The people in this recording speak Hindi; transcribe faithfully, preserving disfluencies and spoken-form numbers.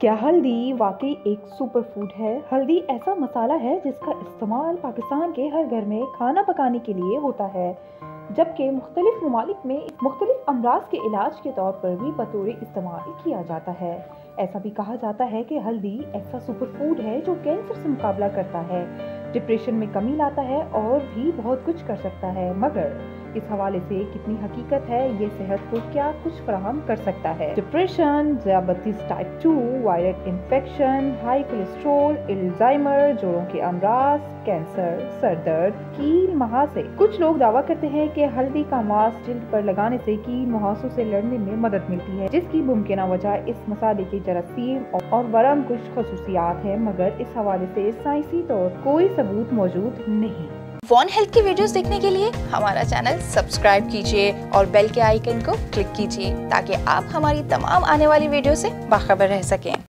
क्या हल्दी वाकई एक सुपर फूड है? हल्दी ऐसा मसाला है जिसका इस्तेमाल पाकिस्तान के हर घर में खाना पकाने के लिए होता है, जबकि मुख्तलिफ ममालिक में मुख्तलिफ अमराज के इलाज के तौर पर भी बतौर इस्तेमाल किया जाता है। ऐसा भी कहा जाता है कि हल्दी ऐसा सुपर फूड है जो कैंसर से मुकाबला करता है, डिप्रेशन में कमी लाता है और भी बहुत कुछ कर सकता है। मगर इस हवाले से कितनी हकीकत है? ये सेहत को क्या कुछ फराहम कर सकता है? Depression, diabetes type two, viral infection, high cholesterol, Alzheimer, जोड़ों के अमराज, कैंसर, सरदर्द, कील मुहासे। कुछ लोग दावा करते हैं कि हल्दी का मास्क जिल्द पर लगाने से कील मुहासों से लड़ने में मदद मिलती है, जिसकी मुमकिन वजह इस मसाले के जरासीम और वरम कुछ खसूसियात है, मगर इस हवाले से साइंसी तौर कोई सबूत मौजूद नहीं। वॉन हेल्थ की वीडियोस देखने के लिए हमारा चैनल सब्सक्राइब कीजिए और बेल के आइकन को क्लिक कीजिए ताकि आप हमारी तमाम आने वाली वीडियो से बाखबर रह सकें।